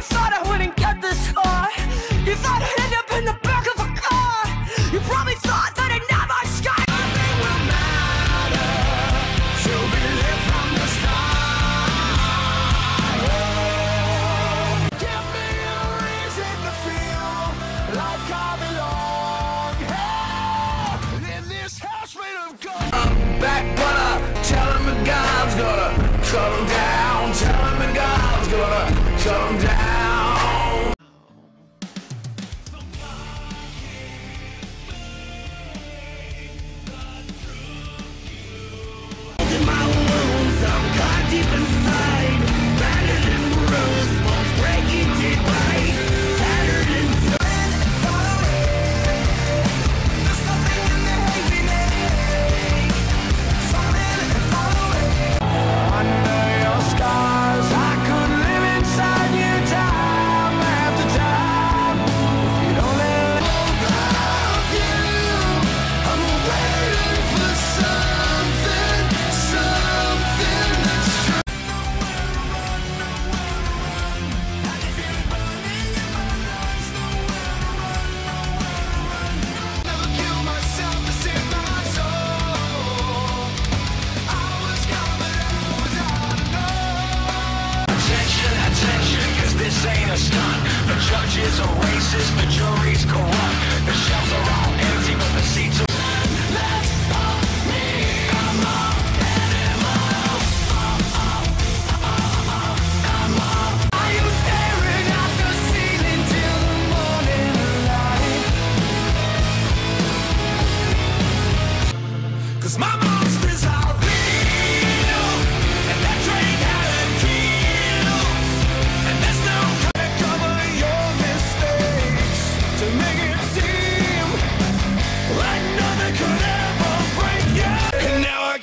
probably thought I wouldn't get this far. You thought I'd end up in the back of a car. You probably thought that I'd never sky. Nothing will matter. Should we live from the start? Oh, give me a reason to feel like I belong. Hell, in this house made of gold. I'm back, but I tell him a God's gonna shut him down. Tell him a God's gonna come down. In my wounds, I'm caught deep inside. Battered and bruised, bones breaking deep right. Tattered and torn and far away. There's something in the heaviness. Falling and far away. Under your scars, I could live inside.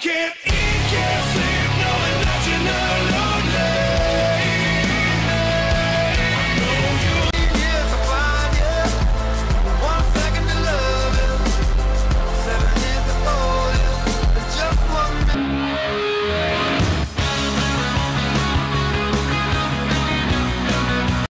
Can't